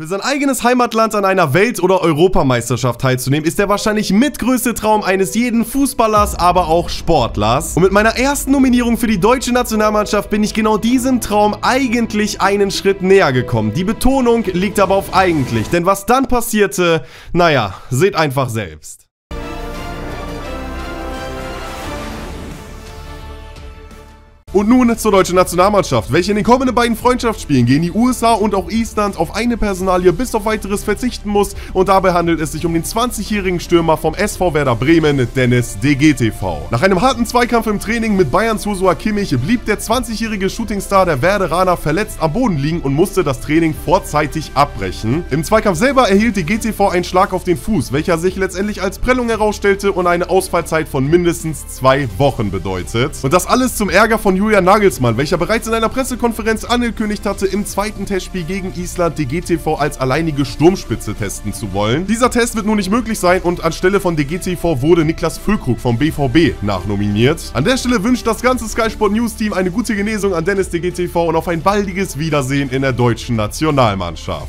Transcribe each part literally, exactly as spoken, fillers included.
Für sein eigenes Heimatland an einer Welt- oder Europameisterschaft teilzunehmen, ist der wahrscheinlich mitgrößte Traum eines jeden Fußballers, aber auch Sportlers. Und mit meiner ersten Nominierung für die deutsche Nationalmannschaft bin ich genau diesem Traum eigentlich einen Schritt näher gekommen. Die Betonung liegt aber auf eigentlich, denn was dann passierte, naja, seht einfach selbst. Und nun zur deutschen Nationalmannschaft, welche in den kommenden beiden Freundschaftsspielen gegen die U S A und auch Island auf eine Personalie bis auf weiteres verzichten muss, und dabei handelt es sich um den zwanzigjährigen Stürmer vom S V Werder Bremen, Dennis D G T V. Nach einem harten Zweikampf im Training mit Bayerns Joshua Kimmich blieb der zwanzigjährige Shootingstar der Werderaner verletzt am Boden liegen und musste das Training vorzeitig abbrechen. Im Zweikampf selber erhielt D G T V einen Schlag auf den Fuß, welcher sich letztendlich als Prellung herausstellte und eine Ausfallzeit von mindestens zwei Wochen bedeutet. Und das alles zum Ärger von Julian Nagelsmann, welcher bereits in einer Pressekonferenz angekündigt hatte, im zweiten Testspiel gegen Island D G T V als alleinige Sturmspitze testen zu wollen. Dieser Test wird nun nicht möglich sein, und anstelle von D G T V wurde Niklas Füllkrug vom B V B nachnominiert. An der Stelle wünscht das ganze Sky Sport News Team eine gute Genesung an Dennis D G T V und auf ein baldiges Wiedersehen in der deutschen Nationalmannschaft.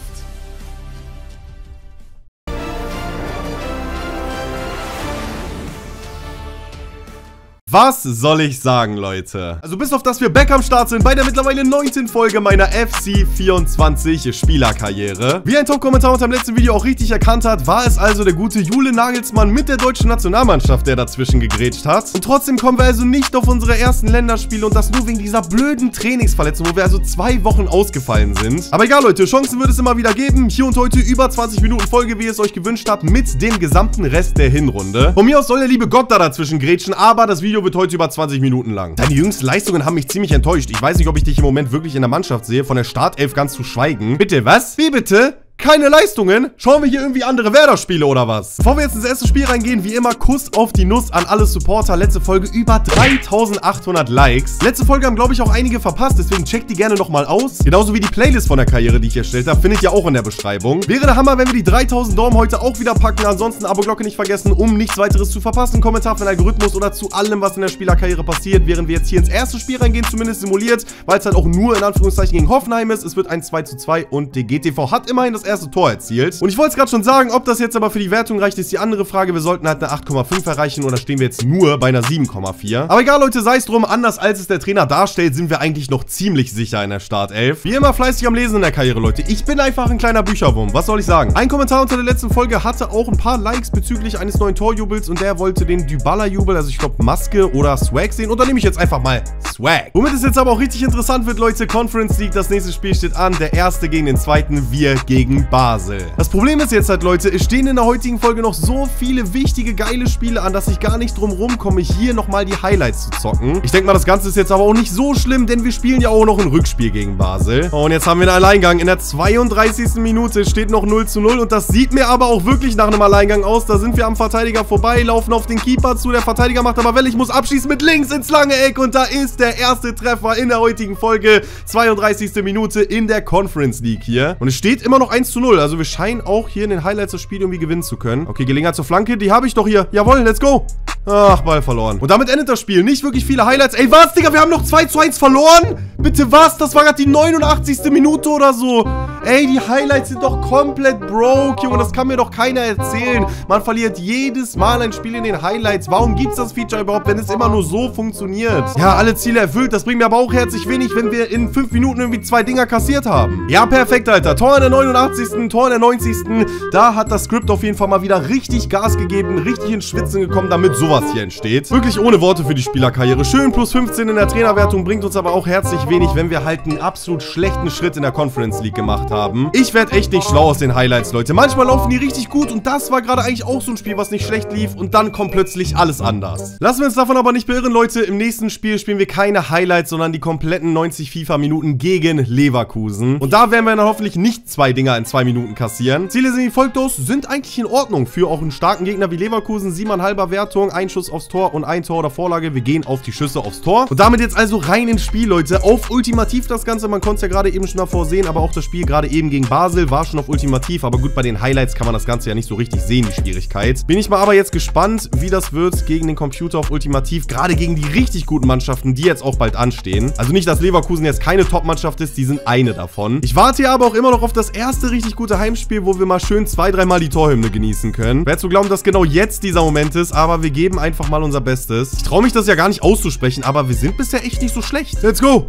Was soll ich sagen, Leute? Also bis auf, dass wir back am Start sind bei der mittlerweile neunzehnten Folge meiner F C vierundzwanzig Spielerkarriere. Wie ein Top-Kommentar unter dem letzten Video auch richtig erkannt hat, war es also der gute Julian Nagelsmann mit der deutschen Nationalmannschaft, der dazwischen gegrätscht hat. Und trotzdem kommen wir also nicht auf unsere ersten Länderspiele, und das nur wegen dieser blöden Trainingsverletzung, wo wir also zwei Wochen ausgefallen sind. Aber egal, Leute, Chancen wird es immer wieder geben. Hier und heute über zwanzig Minuten Folge, wie ihr es euch gewünscht habt, mit dem gesamten Rest der Hinrunde. Von mir aus soll der liebe Gott da dazwischen grätschen, aber das Video wird heute über zwanzig Minuten lang. Deine jüngsten Leistungen haben mich ziemlich enttäuscht. Ich weiß nicht, ob ich dich im Moment wirklich in der Mannschaft sehe, von der Startelf ganz zu schweigen. Bitte, was? Wie bitte? Keine Leistungen? Schauen wir hier irgendwie andere Werder-Spiele oder was? Bevor wir jetzt ins erste Spiel reingehen, wie immer Kuss auf die Nuss an alle Supporter. Letzte Folge über dreitausendachthundert Likes. Letzte Folge haben, glaube ich, auch einige verpasst, deswegen checkt die gerne nochmal aus. Genauso wie die Playlist von der Karriere, die ich erstellt habe, findet ihr auch in der Beschreibung. Wäre der Hammer, wenn wir die dreitausend Daumen heute auch wieder packen. Ansonsten Abo-Glocke nicht vergessen, um nichts weiteres zu verpassen. Kommentar für den Algorithmus oder zu allem, was in der Spielerkarriere passiert. Während wir jetzt hier ins erste Spiel reingehen, zumindest simuliert, weil es halt auch nur in Anführungszeichen gegen Hoffenheim ist. Es wird ein zwei zu zwei und D G T V hat immerhin das erste Tor erzielt. Und ich wollte es gerade schon sagen, ob das jetzt aber für die Wertung reicht, ist die andere Frage. Wir sollten halt eine acht Komma fünf erreichen, oder stehen wir jetzt nur bei einer sieben Komma vier. Aber egal, Leute, sei es drum. Anders als es der Trainer darstellt, sind wir eigentlich noch ziemlich sicher in der Startelf. Wie immer fleißig am Lesen in der Karriere, Leute. Ich bin einfach ein kleiner Bücherwurm. Was soll ich sagen? Ein Kommentar unter der letzten Folge hatte auch ein paar Likes bezüglich eines neuen Torjubels, und der wollte den Dybala-Jubel, also ich glaube Maske oder Swag sehen, und da nehme ich jetzt einfach mal Swag. Womit es jetzt aber auch richtig interessant wird, Leute. Conference League, das nächste Spiel steht an. Der erste gegen den zweiten. Wir gegen Gegen Basel. Das Problem ist jetzt halt, Leute, es stehen in der heutigen Folge noch so viele wichtige, geile Spiele an, dass ich gar nicht drum rumkomme, hier nochmal die Highlights zu zocken. Ich denke mal, das Ganze ist jetzt aber auch nicht so schlimm, denn wir spielen ja auch noch ein Rückspiel gegen Basel. Und jetzt haben wir einen Alleingang. In der zweiunddreißigsten Minute steht noch null zu null, und das sieht mir aber auch wirklich nach einem Alleingang aus. Da sind wir am Verteidiger vorbei, laufen auf den Keeper zu. Der Verteidiger macht aber Welle, ich muss abschießen mit links ins lange Eck, und da ist der erste Treffer in der heutigen Folge. zweiunddreißigste Minute in der Conference League hier. Und es steht immer noch eins zu null, also wir scheinen auch hier in den Highlights das Spiel irgendwie gewinnen zu können. Okay, Gelegenheit zur Flanke, die habe ich doch hier. Jawohl, let's go. Ach, Ball verloren. Und damit endet das Spiel. Nicht wirklich viele Highlights. Ey, was, Digga, wir haben noch zwei zu eins verloren? Bitte was? Das war gerade die neunundachtzigste Minute oder so. Ey, die Highlights sind doch komplett broke, Junge. Das kann mir doch keiner erzählen. Man verliert jedes Mal ein Spiel in den Highlights. Warum gibt's das Feature überhaupt, wenn es immer nur so funktioniert? Ja, alle Ziele erfüllt. Das bringt mir aber auch herzlich wenig, wenn wir in fünf Minuten irgendwie zwei Dinger kassiert haben. Ja, perfekt, Alter. Tor in der neunundachtzigsten Tor in der neunzigsten Da hat das Script auf jeden Fall mal wieder richtig Gas gegeben, richtig ins Schwitzen gekommen, damit sowas hier entsteht. Wirklich ohne Worte für die Spielerkarriere. Schön plus fünfzehn in der Trainerwertung, bringt uns aber auch herzlich wenig, wenn wir halt einen absolut schlechten Schritt in der Conference League gemacht haben. Ich werde echt nicht schlau aus den Highlights, Leute. Manchmal laufen die richtig gut, und das war gerade eigentlich auch so ein Spiel, was nicht schlecht lief, und dann kommt plötzlich alles anders. Lassen wir uns davon aber nicht beirren, Leute. Im nächsten Spiel spielen wir keine Highlights, sondern die kompletten neunzig FIFA-Minuten gegen Leverkusen. Und da werden wir dann hoffentlich nicht zwei Dinger in zwei Minuten kassieren. Ziele sind wie folgt aus, sind eigentlich in Ordnung für auch einen starken Gegner wie Leverkusen. siebeneinhalber Wertung, ein Schuss aufs Tor und ein Tor oder Vorlage. Wir gehen auf die Schüsse aufs Tor. Und damit jetzt also rein ins Spiel, Leute. Auf ultimativ das Ganze. Man konnte es ja gerade eben schon davor sehen, aber auch das Spiel gerade gerade eben gegen Basel, war schon auf ultimativ, aber gut, bei den Highlights kann man das Ganze ja nicht so richtig sehen, die Schwierigkeit. Bin ich mal aber jetzt gespannt, wie das wird gegen den Computer auf ultimativ, gerade gegen die richtig guten Mannschaften, die jetzt auch bald anstehen. Also nicht, dass Leverkusen jetzt keine Top-Mannschaft ist, die sind eine davon. Ich warte ja aber auch immer noch auf das erste richtig gute Heimspiel, wo wir mal schön zwei, dreimal die Torhymne genießen können. Wäre zu glauben, dass genau jetzt dieser Moment ist, aber wir geben einfach mal unser Bestes. Ich traue mich das ja gar nicht auszusprechen, aber wir sind bisher echt nicht so schlecht. Let's go!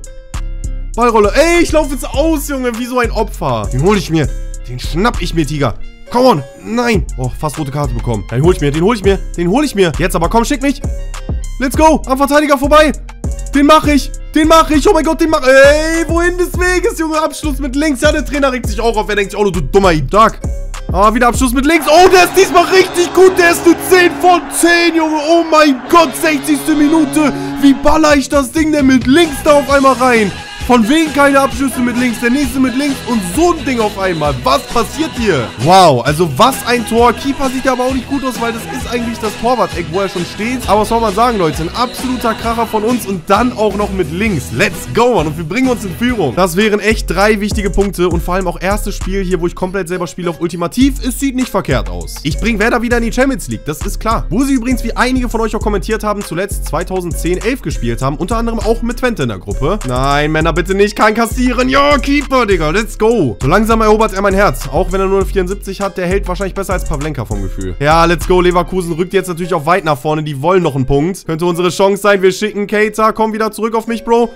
Ballrolle. Ey, ich laufe jetzt aus, Junge, wie so ein Opfer. Den hole ich mir. Den schnapp ich mir, Tiger. Come on. Nein. Oh, fast rote Karte bekommen. Den hole ich mir, den hole ich mir, den hole ich mir. Jetzt aber, komm, schick mich. Let's go. Am Verteidiger vorbei. Den mache ich. Den mache ich. Oh mein Gott, den mache ich. Ey, wohin des Weges, Junge? Abschluss mit links. Ja, der Trainer regt sich auch auf. Er denkt sich, oh, du dummer Idag. Ah, wieder Abschluss mit links. Oh, der ist diesmal richtig gut. Der ist eine zehn von zehn, Junge. Oh mein Gott, sechzigste Minute. Wie baller ich das Ding denn mit links da auf einmal rein? Von wegen keine Abschlüsse mit links, der nächste mit links und so ein Ding auf einmal. Was passiert hier? Wow, also was ein Tor. Keeper sieht aber auch nicht gut aus, weil das ist eigentlich das Torwart-Eck, wo er schon steht. Aber was soll man sagen, Leute? Ein absoluter Kracher von uns und dann auch noch mit links. Let's go, Mann. Und wir bringen uns in Führung. Das wären echt drei wichtige Punkte und vor allem auch erstes Spiel hier, wo ich komplett selber spiele auf ultimativ. Es sieht nicht verkehrt aus. Ich bringe Werder wieder in die Champions League, das ist klar. Wo sie übrigens, wie einige von euch auch kommentiert haben, zuletzt zweitausendzehn elf gespielt haben. Unter anderem auch mit Twente in der Gruppe. Nein, Männer, bitte nicht, kein Kassieren. Ja, Keeper, Digga, let's go. So langsam erobert er mein Herz. Auch wenn er nur vierundsiebzig hat, der hält wahrscheinlich besser als Pavlenka vom Gefühl. Ja, let's go. Leverkusen rückt jetzt natürlich auch weit nach vorne. Die wollen noch einen Punkt. Könnte unsere Chance sein. Wir schicken Keita. Komm wieder zurück auf mich, Bro.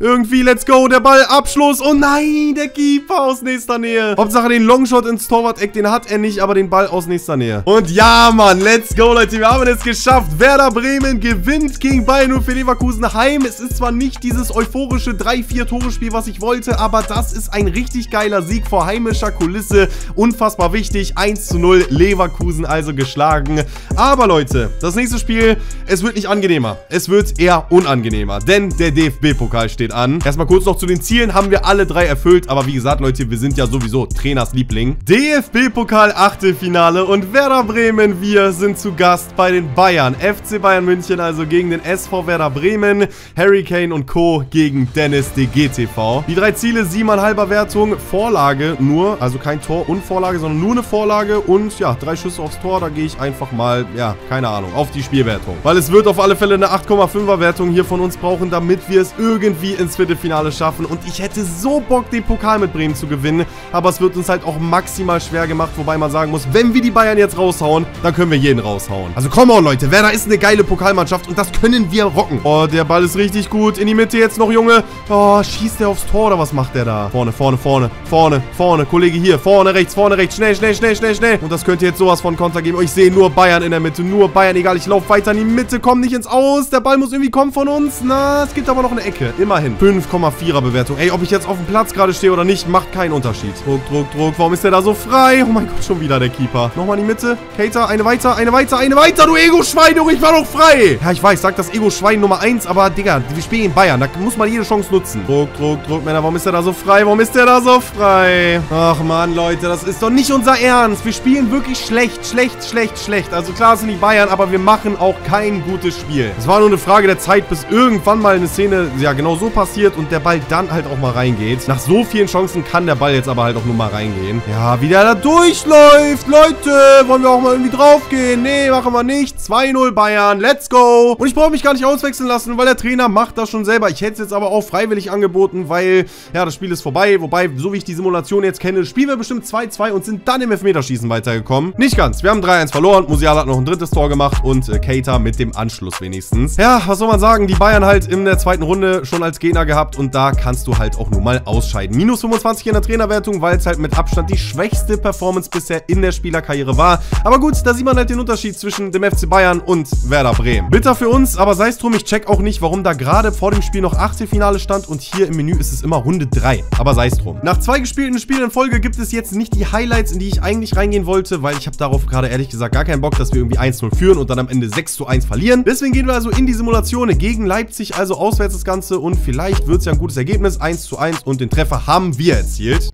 Irgendwie, let's go, der Ball, Abschluss. Oh nein, der Keeper aus nächster Nähe. Hauptsache den Longshot ins Torwart-Eck, den hat er nicht, aber den Ball aus nächster Nähe. Und ja, Mann, let's go, Leute, wir haben es geschafft. Werder Bremen gewinnt gegen Bayern null für Leverkusen heim. Es ist zwar nicht dieses euphorische drei vier Tore Spiel, was ich wollte, aber das ist ein richtig geiler Sieg vor heimischer Kulisse. Unfassbar wichtig, eins zu null, Leverkusen also geschlagen. Aber, Leute, das nächste Spiel, es wird nicht angenehmer. Es wird eher unangenehmer, denn der D F B-Pokal steht an. Erstmal kurz noch zu den Zielen, haben wir alle drei erfüllt, aber wie gesagt, Leute, wir sind ja sowieso Trainers Liebling. D F B-Pokal Achtelfinale und Werder Bremen, wir sind zu Gast bei den Bayern. F C Bayern München also gegen den S V Werder Bremen, Harry Kane und Co. gegen Dennis D G T V. Die drei Ziele, siebeneinhalber Wertung, Vorlage nur, also kein Tor und Vorlage, sondern nur eine Vorlage und ja, drei Schüsse aufs Tor, da gehe ich einfach mal, ja, keine Ahnung, auf die Spielwertung. Weil es wird auf alle Fälle eine acht Komma fünfer Wertung hier von uns brauchen, damit wir es irgendwie ins Viertelfinale schaffen und ich hätte so Bock, den Pokal mit Bremen zu gewinnen, aber es wird uns halt auch maximal schwer gemacht, wobei man sagen muss, wenn wir die Bayern jetzt raushauen, dann können wir jeden raushauen. Also come on, Leute, Werder ist eine geile Pokalmannschaft und das können wir rocken. Oh, der Ball ist richtig gut, in die Mitte jetzt noch, Junge. Oh, schießt der aufs Tor oder was macht der da? Vorne, vorne, vorne, vorne, vorne, Kollege hier, vorne, rechts, vorne, rechts, schnell, schnell, schnell, schnell, schnell. Und das könnte jetzt sowas von Konter geben. Oh, ich sehe nur Bayern in der Mitte, nur Bayern, egal, ich laufe weiter in die Mitte, komm nicht ins Aus, der Ball muss irgendwie kommen von uns. Na, es gibt aber noch eine Ecke, immerhin. fünf Komma vierer Bewertung. Ey, ob ich jetzt auf dem Platz gerade stehe oder nicht, macht keinen Unterschied. Druck, Druck, Druck. Warum ist der da so frei? Oh mein Gott, schon wieder der Keeper. Nochmal in die Mitte. Keita, eine weiter, eine weiter, eine weiter. Du Ego-Schwein, Junge, ich war doch frei. Ja, ich weiß, sag das Ego-Schwein Nummer eins, aber Digga, wir spielen in Bayern. Da muss man jede Chance nutzen. Druck, Druck, Druck, Männer. Warum ist der da so frei? Warum ist der da so frei? Ach man, Leute, das ist doch nicht unser Ernst. Wir spielen wirklich schlecht, schlecht, schlecht, schlecht. Also klar, es sind die Bayern, aber wir machen auch kein gutes Spiel. Es war nur eine Frage der Zeit, bis irgendwann mal eine Szene, ja genau so passiert und der Ball dann halt auch mal reingeht. Nach so vielen Chancen kann der Ball jetzt aber halt auch nur mal reingehen. Ja, wie der da durchläuft. Leute, wollen wir auch mal irgendwie draufgehen? Nee, machen wir nicht. zwei null Bayern. Let's go. Und ich brauche mich gar nicht auswechseln lassen, weil der Trainer macht das schon selber. Ich hätte es jetzt aber auch freiwillig angeboten, weil, ja, das Spiel ist vorbei. Wobei, so wie ich die Simulation jetzt kenne, spielen wir bestimmt zwei zwei und sind dann im Elfmeterschießen weitergekommen. Nicht ganz. Wir haben drei eins verloren. Musiala hat noch ein drittes Tor gemacht und äh, Keita mit dem Anschluss wenigstens. Ja, was soll man sagen? Die Bayern halt in der zweiten Runde schon als Gegner gehabt und da kannst du halt auch nur mal ausscheiden. minus fünfundzwanzig in der Trainerwertung, weil es halt mit Abstand die schwächste Performance bisher in der Spielerkarriere war. Aber gut, da sieht man halt den Unterschied zwischen dem F C Bayern und Werder Bremen. Bitter für uns, aber sei es drum, ich check auch nicht, warum da gerade vor dem Spiel noch Achtelfinale stand und hier im Menü ist es immer Runde drei. Aber sei es drum. Nach zwei gespielten Spielen in Folge gibt es jetzt nicht die Highlights, in die ich eigentlich reingehen wollte, weil ich habe darauf gerade ehrlich gesagt gar keinen Bock, dass wir irgendwie eins null führen und dann am Ende sechs zu eins verlieren. Deswegen gehen wir also in die Simulation gegen Leipzig, also auswärts das Ganze und vielleicht wird es ja ein gutes Ergebnis. eins zu eins und den Treffer haben wir erzielt.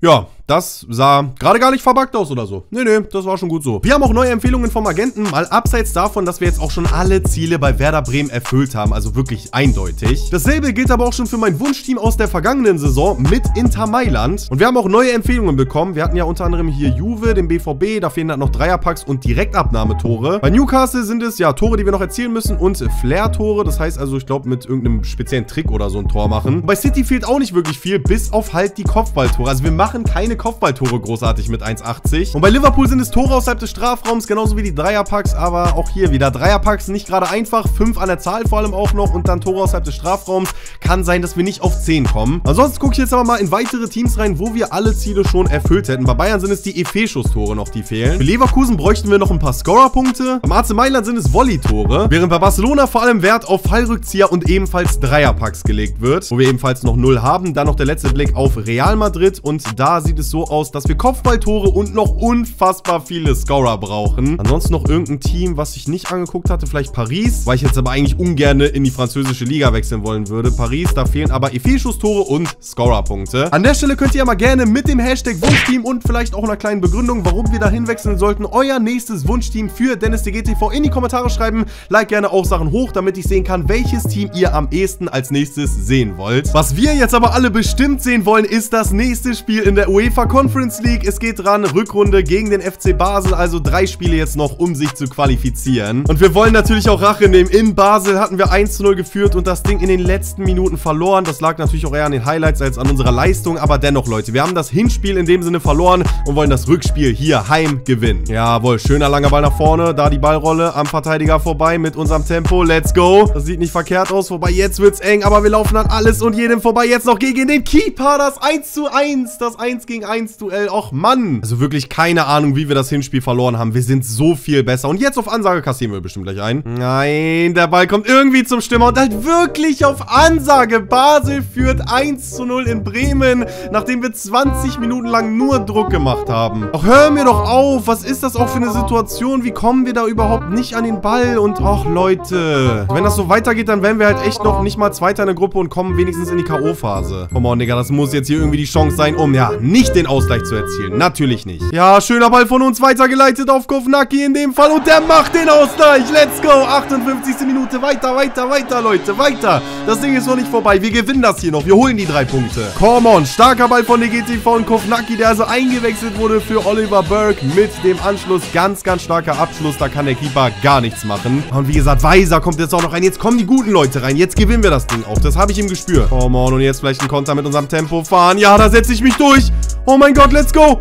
Ja, das sah gerade gar nicht verbuggt aus oder so. Nee, nee, das war schon gut so. Wir haben auch neue Empfehlungen vom Agenten, mal abseits davon, dass wir jetzt auch schon alle Ziele bei Werder Bremen erfüllt haben, also wirklich eindeutig. Dasselbe gilt aber auch schon für mein Wunschteam aus der vergangenen Saison mit Inter Mailand. Und wir haben auch neue Empfehlungen bekommen. Wir hatten ja unter anderem hier Juve, den B V B, da fehlen dann noch Dreierpacks und Direktabnahmetore. Bei Newcastle sind es ja Tore, die wir noch erzielen müssen und Flair-Tore, das heißt also, ich glaube, mit irgendeinem speziellen Trick oder so ein Tor machen. Und bei City fehlt auch nicht wirklich viel, bis auf halt die Kopfballtore. Also wir machen keine Kopfballtore großartig mit eins Komma achtzig. Und bei Liverpool sind es Tore außerhalb des Strafraums, genauso wie die Dreierpacks, aber auch hier wieder Dreierpacks, nicht gerade einfach, fünf an der Zahl vor allem auch noch und dann Tore außerhalb des Strafraums. Kann sein, dass wir nicht auf zehn kommen. Ansonsten gucke ich jetzt aber mal in weitere Teams rein, wo wir alle Ziele schon erfüllt hätten. Bei Bayern sind es die E F-Schuss-Tore noch, die fehlen. Für Leverkusen bräuchten wir noch ein paar Scorerpunkte. Beim A C Mailand sind es Volley-Tore, während bei Barcelona vor allem Wert auf Fallrückzieher und ebenfalls Dreierpacks gelegt wird, wo wir ebenfalls noch null haben. Dann noch der letzte Blick auf Real Madrid und da sieht es so aus, dass wir Kopfballtore und noch unfassbar viele Scorer brauchen. Ansonsten noch irgendein Team, was ich nicht angeguckt hatte, vielleicht Paris, weil ich jetzt aber eigentlich ungern in die französische Liga wechseln wollen würde. Paris, da fehlen aber E F-Schusstore und Scorerpunkte. An der Stelle könnt ihr ja mal gerne mit dem Hashtag Wunschteam und vielleicht auch einer kleinen Begründung, warum wir da hinwechseln sollten, euer nächstes Wunschteam für Dennis D G T V in die Kommentare schreiben. Like gerne auch Sachen hoch, damit ich sehen kann, welches Team ihr am ehesten als nächstes sehen wollt. Was wir jetzt aber alle bestimmt sehen wollen, ist das nächste Spiel in der UEFA Conference League. Es geht dran, Rückrunde gegen den F C Basel, also drei Spiele jetzt noch, um sich zu qualifizieren. Und wir wollen natürlich auch Rache nehmen. In Basel hatten wir eins zu null geführt und das Ding in den letzten Minuten verloren. Das lag natürlich auch eher an den Highlights als an unserer Leistung, aber dennoch, Leute, wir haben das Hinspiel in dem Sinne verloren und wollen das Rückspiel hier heim gewinnen. Jawohl, schöner langer Ball nach vorne, da die Ballrolle am Verteidiger vorbei mit unserem Tempo. Let's go. Das sieht nicht verkehrt aus, vorbei, jetzt wird's eng, aber wir laufen an alles und jedem vorbei. Jetzt noch gegen den Keeper, das eins zu eins, das eins gegen eins Duell. Och Mann, also wirklich keine Ahnung, wie wir das Hinspiel verloren haben. Wir sind so viel besser und jetzt auf Ansage kassieren wir bestimmt gleich ein. Nein, der Ball kommt irgendwie zum Stürmer und halt wirklich auf Ansage. Basel führt eins zu null in Bremen, nachdem wir zwanzig Minuten lang nur Druck gemacht haben. Ach, hör mir doch auf, was ist das auch für eine Situation? Wie kommen wir da überhaupt nicht an den Ball? Und ach Leute, wenn das so weitergeht, dann werden wir halt echt noch nicht mal Zweiter in der Gruppe und kommen wenigstens in die K O-Phase. Komm on, Digga, das muss jetzt hier irgendwie die Chance sein, um ja nicht den Ausgleich zu erzielen. Natürlich nicht. Ja, schöner Ball von uns weitergeleitet auf Kufnacki in dem Fall und der macht den Ausgleich. Let's go, achtundfünfzigste Minute, weiter, weiter, weiter, Leute, weiter. Das Ding ist noch nicht vorbei, wir gewinnen das hier noch, wir holen die drei Punkte. Come on, starker Ball von D G T V und Kufnacki, der also eingewechselt wurde für Oliver Burke mit dem Anschluss. Ganz, ganz starker Abschluss, da kann der Keeper gar nichts machen. Und wie gesagt, Weiser kommt jetzt auch noch rein, jetzt kommen die guten Leute rein, jetzt gewinnen wir das Ding auch, das habe ich im Gespür. Come on, und jetzt vielleicht ein Konter mit unserem Tempo fahren, ja, da setze ich mich durch. Oh mein Gott, let's go.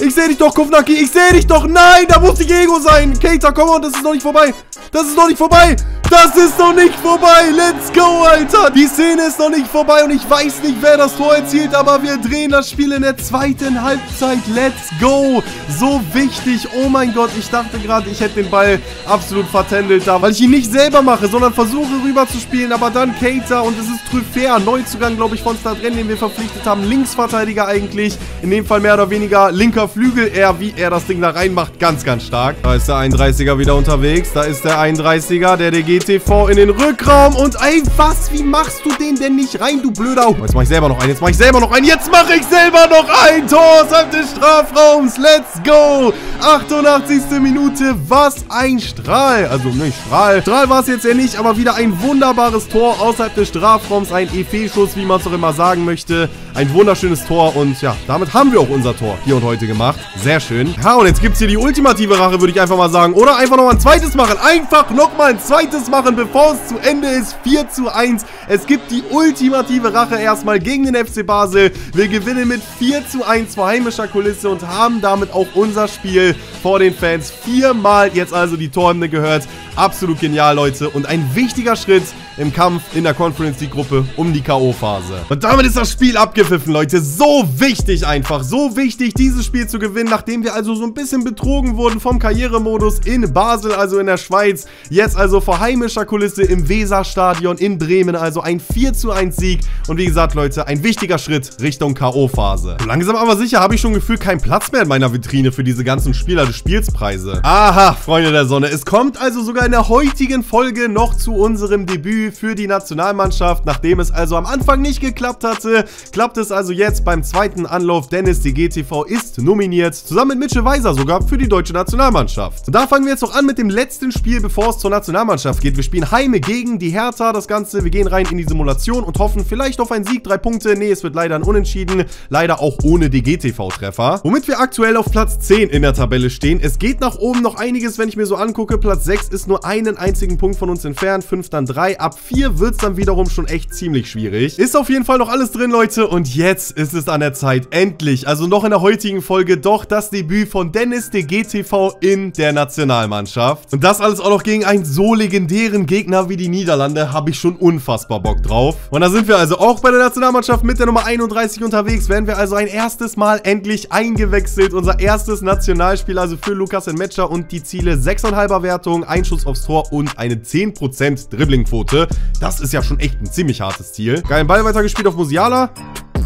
Ich sehe dich doch, Kufnacki, ich sehe dich doch. Nein, da muss die Gego sein. Keita, komm on, das ist noch nicht vorbei. Das ist noch nicht vorbei. Das ist noch nicht vorbei. Let's go, Alter. Die Szene ist noch nicht vorbei und ich weiß nicht, wer das Tor erzielt, aber wir drehen das Spiel in der zweiten Halbzeit. Let's go. So wichtig. Oh mein Gott, ich dachte gerade, ich hätte den Ball absolut vertändelt da, weil ich ihn nicht selber mache, sondern versuche rüber zu spielen, aber dann Keita und es ist Trüffer, Neuzugang, glaube ich, von Stadren, den wir verpflichtet haben. Linksverteidiger eigentlich, in dem Fall mehr oder weniger linker Flügel. Er, wie er das Ding da reinmacht, ganz, ganz stark. Da ist der einunddreißiger wieder unterwegs. Da ist der einunddreißiger, der D G T V in den Rückraum und ey, was? Wie machst du den denn nicht rein, du blöder? Jetzt mache ich selber noch einen, jetzt mache ich selber noch einen, jetzt mache ich selber noch ein Tor außerhalb des Strafraums. Let's go! achtundachtzigste Minute, was ein Strahl. Also nicht Strahl. Strahl war es jetzt ja nicht, aber wieder ein wunderbares Tor außerhalb des Strafraums. Ein E F-Schuss, wie man es auch immer sagen möchte. Ein wunderschönes Tor und ja, damit haben wir auch unser Tor hier und heute gemacht. Sehr schön. Ja, und jetzt gibt es hier die ultimative Rache, würde ich einfach mal sagen. Oder einfach noch ein zweites machen. Einfach nochmal ein zweites machen, bevor es zu Ende ist. vier zu eins. Es gibt die ultimative Rache erstmal gegen den F C Basel. Wir gewinnen mit vier zu eins vor heimischer Kulisse und haben damit auch unser Spiel vor den Fans. Viermal jetzt also die Torhymne gehört. Absolut genial, Leute. Und ein wichtiger Schritt im Kampf in der Conference League Gruppe um die K O-Phase. Und damit ist das Spiel abgepfiffen, Leute. So wichtig einfach. So wichtig, dieses Spiel zu gewinnen, nachdem wir also so ein bisschen betrogen wurden vom Karrieremodus in Basel, also in der Schweiz. Jetzt also vor heimischer Kulisse im Weserstadion in Bremen. Also ein vier zu eins Sieg. Und wie gesagt, Leute, ein wichtiger Schritt Richtung K O-Phase. Langsam aber sicher habe ich schon gefühlt keinen Platz mehr in meiner Vitrine für diese ganzen Spieler des Spielspreise. Aha, Freunde der Sonne. Es kommt also sogar in der heutigen Folge noch zu unserem Debüt für die Nationalmannschaft. Nachdem es also am Anfang nicht geklappt hatte, klappt es also jetzt beim zweiten Anlauf, denn D G T V ist nominiert, zusammen mit Mitchell Weiser sogar, für die deutsche Nationalmannschaft. Da fangen wir jetzt noch an mit dem letzten Spiel, bevor es zur Nationalmannschaft geht. Wir spielen Heime gegen die Hertha, das Ganze. Wir gehen rein in die Simulation und hoffen vielleicht auf einen Sieg, drei Punkte. Nee, es wird leider ein Unentschieden, leider auch ohne D G T V-Treffer. Womit wir aktuell auf Platz zehn in der Tabelle stehen. Es geht nach oben noch einiges, wenn ich mir so angucke. Platz sechs ist nur einen einzigen Punkt von uns entfernt, fünf dann drei. Ab vier wird es dann wiederum schon echt ziemlich schwierig. Ist auf jeden Fall noch alles drin, Leute. Und jetzt ist es an der Zeit, endlich, also noch in der heutigen Folge, doch das Debüt von Dennis D G T V in der Nationalmannschaft. Und das alles auch noch gegen einen so legendären Gegner wie die Niederlande. Habe ich schon unfassbar Bock drauf. Und da sind wir also auch bei der Nationalmannschaft mit der Nummer einunddreißig unterwegs. Werden wir also ein erstes Mal endlich eingewechselt. Unser erstes Nationalspiel also für Lukas Enmetscher und die Ziele sechs Komma fünfer Wertung, ein Schuss aufs Tor und eine zehn Prozent Dribblingquote. Das ist ja schon echt ein ziemlich hartes Ziel. Geilen Ball weitergespielt auf Musiala.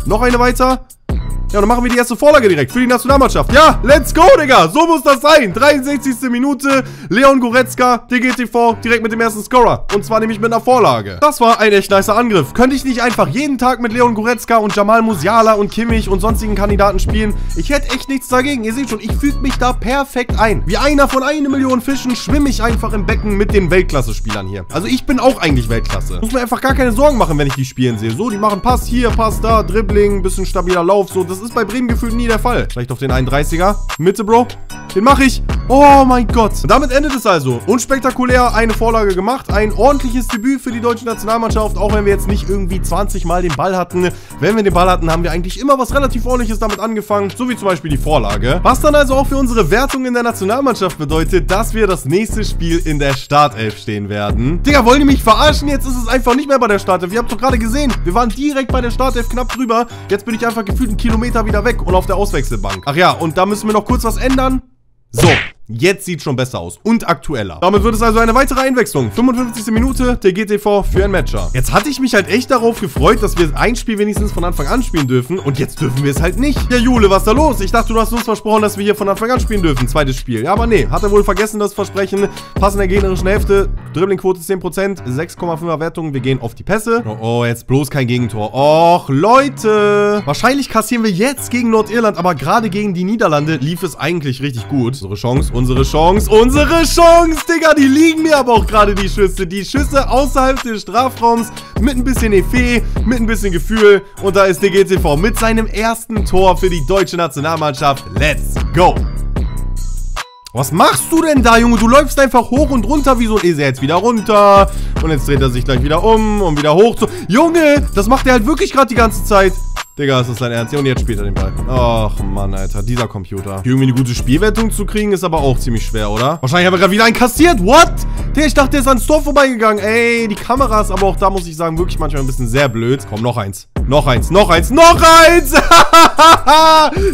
Noch eine weiter. Ja, dann machen wir die erste Vorlage direkt für die Nationalmannschaft. Ja, let's go, Digga. So muss das sein. dreiundsechzigste Minute. Leon Goretzka, D G T V, direkt mit dem ersten Scorer. Und zwar nämlich mit einer Vorlage. Das war ein echt nicer Angriff. Könnte ich nicht einfach jeden Tag mit Leon Goretzka und Jamal Musiala und Kimmich und sonstigen Kandidaten spielen? Ich hätte echt nichts dagegen. Ihr seht schon, ich füge mich da perfekt ein. Wie einer von einer Million Fischen schwimme ich einfach im Becken mit den Weltklasse-Spielern hier. Also ich bin auch eigentlich Weltklasse. Muss mir einfach gar keine Sorgen machen, wenn ich die spielen sehe. So, die machen Pass hier, Pass da, Dribbling, bisschen stabiler Lauf, so. Das ist bei Bremen gefühlt nie der Fall. Vielleicht auf den einunddreißiger. Mitte, Bro. Den mache ich. Oh mein Gott. Und damit endet es also. Unspektakulär eine Vorlage gemacht. Ein ordentliches Debüt für die deutsche Nationalmannschaft. Auch wenn wir jetzt nicht irgendwie zwanzig Mal den Ball hatten. Wenn wir den Ball hatten, haben wir eigentlich immer was relativ Ordentliches damit angefangen. So wie zum Beispiel die Vorlage. Was dann also auch für unsere Wertung in der Nationalmannschaft bedeutet, dass wir das nächste Spiel in der Startelf stehen werden. Digga, wollen die mich verarschen? Jetzt ist es einfach nicht mehr bei der Startelf. Ihr habt doch gerade gesehen. Wir waren direkt bei der Startelf knapp drüber. Jetzt bin ich einfach gefühlt einen Kilometer wieder weg und auf der Auswechselbank. Ach ja, und da müssen wir noch kurz was ändern. So, jetzt sieht es schon besser aus und aktueller. Damit wird es also eine weitere Einwechslung. fünfundfünfzigste Minute, D G T V für einen Matcher. Jetzt hatte ich mich halt echt darauf gefreut, dass wir ein Spiel wenigstens von Anfang an spielen dürfen. Und jetzt dürfen wir es halt nicht. Ja, Jule, was ist da los? Ich dachte, du hast uns versprochen, dass wir hier von Anfang an spielen dürfen. Zweites Spiel. Ja, aber nee, hat er wohl vergessen, das Versprechen. Pass in der gegnerischen Hälfte. Dribblingquote zehn Prozent, sechs Komma fünfer Wertung. Wir gehen auf die Pässe. Oh, oh, jetzt bloß kein Gegentor. Och, Leute. Wahrscheinlich kassieren wir jetzt gegen Nordirland, aber gerade gegen die Niederlande lief es eigentlich richtig gut. Unsere Chance, unsere Chance, unsere Chance, Digga. Die liegen mir aber auch gerade, die Schüsse. Die Schüsse außerhalb des Strafraums mit ein bisschen Effet, mit ein bisschen Gefühl. Und da ist D G T V mit seinem ersten Tor für die deutsche Nationalmannschaft. Let's go. Was machst du denn da, Junge? Du läufst einfach hoch und runter wie so ein Esel. Jetzt wieder runter. Und jetzt dreht er sich gleich wieder um und wieder hoch. Zu Junge, das macht er halt wirklich gerade die ganze Zeit. Digga, ist das dein Ernst? Und jetzt spielt er den Ball. Ach, Mann, Alter. Dieser Computer. Irgendwie eine gute Spielwertung zu kriegen, ist aber auch ziemlich schwer, oder? Wahrscheinlich haben wir gerade wieder einen kassiert. What? Digga, ich dachte, der ist ans Tor vorbeigegangen. Ey, die Kameras, aber auch da muss ich sagen, wirklich manchmal ein bisschen sehr blöd. Komm, noch eins. Noch eins, noch eins, noch eins!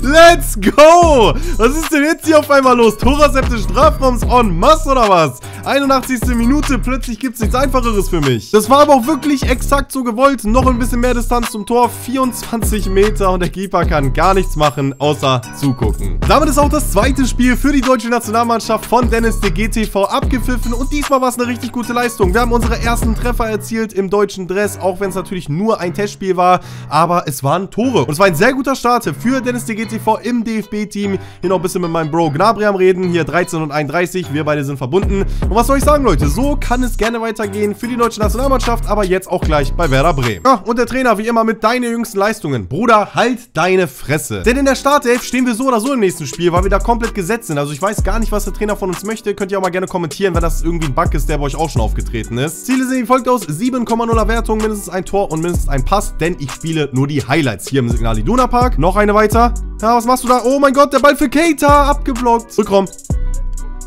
Let's go! Was ist denn jetzt hier auf einmal los? Torrezepte des Strafraums en masse oder was? einundachtzigste Minute, plötzlich gibt es nichts Einfacheres für mich. Das war aber auch wirklich exakt so gewollt. Noch ein bisschen mehr Distanz zum Tor, vierundzwanzig Meter und der Keeper kann gar nichts machen, außer zugucken. Damit ist auch das zweite Spiel für die deutsche Nationalmannschaft von Dennis D G T V abgepfiffen und diesmal war es eine richtig gute Leistung. Wir haben unsere ersten Treffer erzielt im deutschen Dress, auch wenn es natürlich nur ein Testspiel war. Aber es waren Tore. Und es war ein sehr guter Start für Dennis D G T V im D F B-Team. Hier noch ein bisschen mit meinem Bro Gnabry am Reden. Hier dreizehn und einunddreißig. Wir beide sind verbunden. Und was soll ich sagen, Leute? So kann es gerne weitergehen für die deutsche Nationalmannschaft. Aber jetzt auch gleich bei Werder Bremen. Ja, und der Trainer, wie immer, mit deinen jüngsten Leistungen. Bruder, halt deine Fresse. Denn in der Startelf stehen wir so oder so im nächsten Spiel, weil wir da komplett gesetzt sind. Also ich weiß gar nicht, was der Trainer von uns möchte. Könnt ihr auch mal gerne kommentieren, wenn das irgendwie ein Bug ist, der bei euch auch schon aufgetreten ist. Ziele sehen wie folgt aus. sieben Komma nuller Wertung, mindestens ein Tor und mindestens ein Pass. Denn ich spiele nur die Highlights hier im Signal Iduna Park. Noch eine weiter. Ja, was machst du da? Oh mein Gott, der Ball für Keita. Abgeblockt. Rückraum.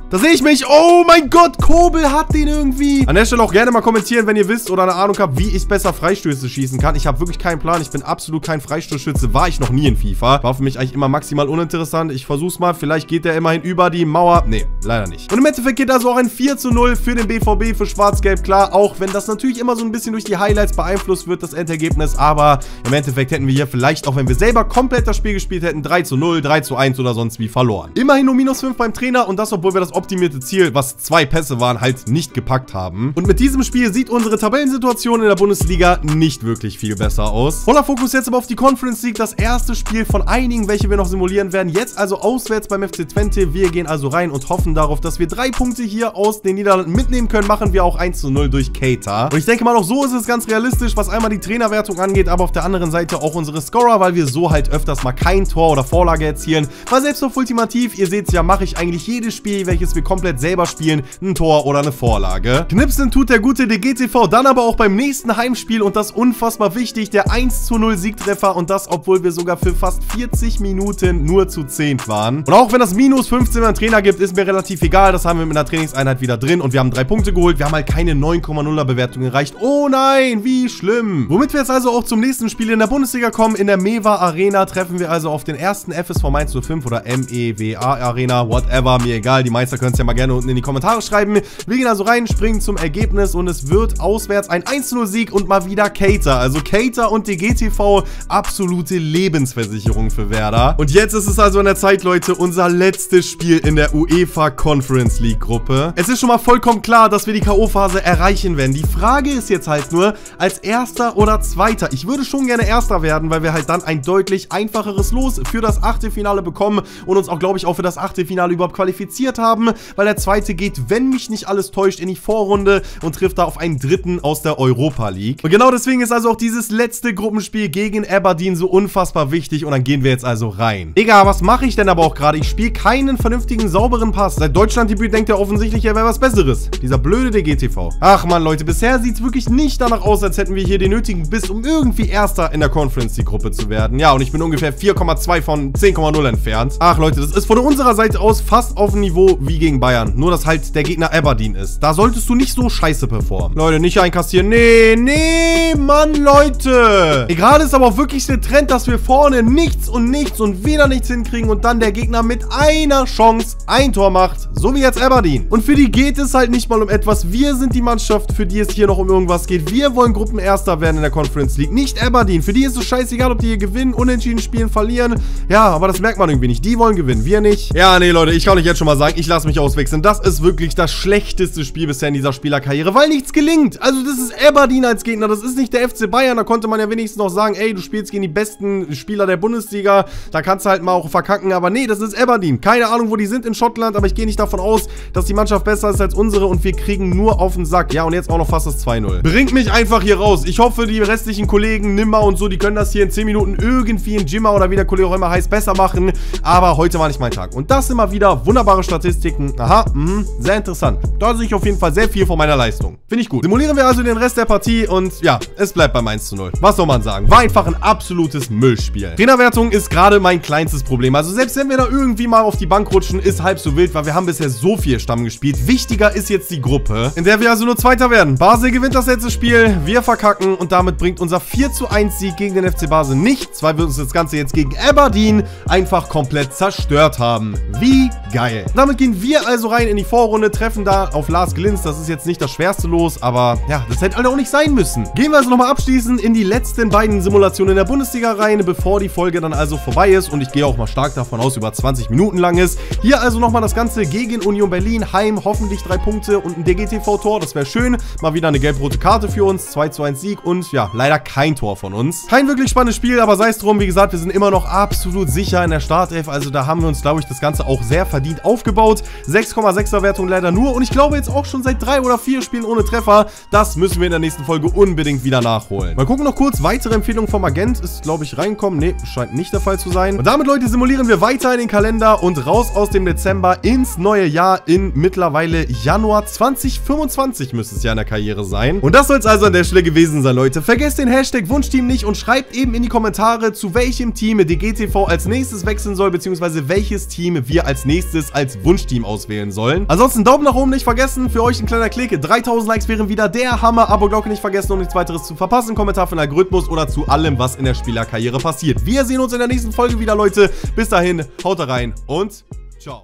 Da sehe ich mich. Oh mein Gott, Kobel hat den irgendwie. An der Stelle auch gerne mal kommentieren, wenn ihr wisst oder eine Ahnung habt, wie ich besser Freistöße schießen kann. Ich habe wirklich keinen Plan. Ich bin absolut kein Freistoßschütze. War ich noch nie in FIFA. War für mich eigentlich immer maximal uninteressant. Ich versuch's mal. Vielleicht geht der immerhin über die Mauer. Nee, leider nicht. Und im Endeffekt geht also auch ein vier zu null für den B V B, für Schwarz-Gelb. Klar, auch wenn das natürlich immer so ein bisschen durch die Highlights beeinflusst wird, das Endergebnis. Aber im Endeffekt hätten wir hier vielleicht, auch wenn wir selber komplett das Spiel gespielt hätten, drei zu null, drei zu eins oder sonst wie verloren. Immerhin nur minus fünf beim Trainer und das, obwohl wir das optimierte Ziel, was zwei Pässe waren, halt nicht gepackt haben. Und mit diesem Spiel sieht unsere Tabellensituation in der Bundesliga nicht wirklich viel besser aus. Voller Fokus jetzt aber auf die Conference League, das erste Spiel von einigen, welche wir noch simulieren werden. Jetzt also auswärts beim F C Twente. Wir gehen also rein und hoffen darauf, dass wir drei Punkte hier aus den Niederlanden mitnehmen können. Machen wir auch eins zu null durch Keita. Und ich denke mal, auch so ist es ganz realistisch, was einmal die Trainerwertung angeht, aber auf der anderen Seite auch unsere Scorer, weil wir so halt öfters mal kein Tor oder Vorlage erzielen. Weil selbst auf Ultimativ, ihr seht es ja, mache ich eigentlich jedes Spiel, welches wir komplett selber spielen, ein Tor oder eine Vorlage. Knipsen tut der gute D G T V, dann aber auch beim nächsten Heimspiel und das unfassbar wichtig, der eins zu null Siegtreffer und das, obwohl wir sogar für fast vierzig Minuten nur zu zehn waren. Und auch wenn das minus fünfzehn beim Trainer gibt, ist mir relativ egal, das haben wir mit einer Trainingseinheit wieder drin und wir haben drei Punkte geholt, wir haben halt keine neun Komma nuller Bewertung erreicht. Oh nein, wie schlimm. Womit wir jetzt also auch zum nächsten Spiel in der Bundesliga kommen, in der Mewa Arena treffen wir also auf den ersten F S V Mainz null fünf oder M E W A Arena, whatever, mir egal, die Mainzer können es ja mal gerne unten in die Kommentare schreiben. Wir gehen also rein, springen zum Ergebnis und es wird auswärts ein eins zu null Sieg und mal wieder Keita. Also Keita und D G T V, absolute Lebensversicherung für Werder. Und jetzt ist es also an der Zeit, Leute, unser letztes Spiel in der UEFA Conference League Gruppe. Es ist schon mal vollkommen klar, dass wir die K O-Phase erreichen werden. Die Frage ist jetzt halt nur, als Erster oder Zweiter. Ich würde schon gerne Erster werden, weil wir halt dann ein deutlich einfacheres Los für das Achtelfinale bekommen und uns auch, glaube ich, auch für das Achtelfinale überhaupt qualifiziert haben, weil der Zweite geht, wenn mich nicht alles täuscht, in die Vorrunde und trifft da auf einen Dritten aus der Europa League. Und genau deswegen ist also auch dieses letzte Gruppenspiel gegen Aberdeen so unfassbar wichtig und dann gehen wir jetzt also rein. Egal, was mache ich denn aber auch gerade? Ich spiele keinen vernünftigen, sauberen Pass. Seit Deutschland-Debüt denkt er offensichtlich, er wäre was Besseres. Dieser blöde D G T V. Ach man, Leute, bisher sieht es wirklich nicht danach aus, als hätten wir hier den nötigen Biss, um irgendwie Erster in der Conference League Gruppe zu werden. Ja, und ich bin ungefähr vier Komma zwei von zehn Komma null entfernt. Ach Leute, das ist von unserer Seite aus fast auf dem Niveau wie gegen Bayern. Nur, dass halt der Gegner Aberdeen ist. Da solltest du nicht so scheiße performen. Leute, nicht einkassieren. Nee, nee, Mann, Leute. Gerade ist aber auch wirklich der Trend, dass wir vorne nichts und nichts und wieder nichts hinkriegen und dann der Gegner mit einer Chance ein Tor macht. So wie jetzt Aberdeen. Und für die geht es halt nicht mal um etwas. Wir sind die Mannschaft, für die es hier noch um irgendwas geht. Wir wollen Gruppenerster werden in der Conference League. Nicht Aberdeen. Für die ist es scheißegal, ob die hier gewinnen, unentschieden spielen, verlieren. Ja, aber das merkt man irgendwie nicht. Die wollen gewinnen, wir nicht. Ja, nee, Leute, ich kann euch jetzt schon mal sagen, ich lasse mich auswechseln. Das ist wirklich das schlechteste Spiel bisher in dieser Spielerkarriere, weil nichts gelingt. Also das ist Aberdeen als Gegner, das ist nicht der F C Bayern. Da konnte man ja wenigstens noch sagen, ey, du spielst gegen die besten Spieler der Bundesliga. Da kannst du halt mal auch verkacken, aber nee, das ist Aberdeen. Keine Ahnung, wo die sind in Schottland, aber ich gehe nicht davon aus, dass die Mannschaft besser ist als unsere und wir kriegen nur auf den Sack. Ja, und jetzt auch noch fast das zwei null. Bringt mich einfach hier raus. Ich hoffe, die restlichen Kollegen, Nimmer und so, die können das hier in zehn Minuten irgendwie in Jimmer oder wie der Kollege auch immer heißt, besser machen. Aber heute war nicht mein Tag. Und das immer wieder wunderbare Statistiken. Aha, mh, sehr interessant. Da sehe ich auf jeden Fall sehr viel von meiner Leistung. Finde ich gut. Simulieren wir also den Rest der Partie und ja, es bleibt beim eins zu null. Was soll man sagen? War einfach ein absolutes Müllspiel. Trainerwertung ist gerade mein kleinstes Problem. Also selbst wenn wir da irgendwie mal auf die Bank rutschen, ist halb so wild, weil wir haben bisher so viel Stamm gespielt. Wichtiger ist jetzt die Gruppe, in der wir also nur Zweiter werden. Basel gewinnt das letzte Spiel, wir verkacken und damit bringt unser vier zu eins Sieg gegen den F C Basel nichts, weil wir uns das Ganze jetzt gegen Aberdeen einfach komplett zerstört haben. Wie geil. Damit gehen wir also rein in die Vorrunde, treffen da auf Lars Glintz. Das ist jetzt nicht das schwerste Los, aber ja, das hätte halt auch nicht sein müssen. Gehen wir also nochmal abschließend in die letzten beiden Simulationen in der Bundesliga rein, bevor die Folge dann also vorbei ist und ich gehe auch mal stark davon aus, über zwanzig Minuten lang ist. Hier also nochmal das Ganze gegen Union Berlin, heim, hoffentlich drei Punkte und ein D G T V-Tor, das wäre schön. Mal wieder eine gelb-rote Karte für uns, zwei zu eins Sieg und ja, leider kein Tor von uns. Kein wirklich spannendes Spiel, aber sei es drum, wie gesagt, wir sind immer noch absolut sicher in der Startelf, also da haben wir uns, glaube ich, das Ganze auch sehr verdient aufgebaut. sechs Komma sechser Wertung leider nur und ich glaube jetzt auch schon seit drei oder vier Spielen ohne Treffer. Das müssen wir in der nächsten Folge unbedingt wieder nachholen. Mal gucken noch kurz, weitere Empfehlung vom Agent ist, glaube ich, reinkommen. Ne, scheint nicht der Fall zu sein. Und damit, Leute, simulieren wir weiter in den Kalender und raus aus dem Dezember ins neue Jahr in mittlerweile Januar zwanzig fünfundzwanzig müsste es ja in der Karriere sein. Und das soll es also an der Stelle gewesen sein, Leute. Vergesst den Hashtag Wunschteam nicht und schreibt eben in die Kommentare, zu welchem Team D G T V als nächstes wechseln soll, beziehungsweise welches Team wir als nächstes als Wunschteam auswählen sollen. Ansonsten Daumen nach oben nicht vergessen, für euch ein kleiner Klick, dreitausend Likes wären wieder der Hammer, Abo-Glocke nicht vergessen, um nichts weiteres zu verpassen, Kommentar für den Algorithmus oder zu allem, was in der Spielerkarriere passiert. Wir sehen uns in der nächsten Folge wieder, Leute. Bis dahin, haut rein und ciao.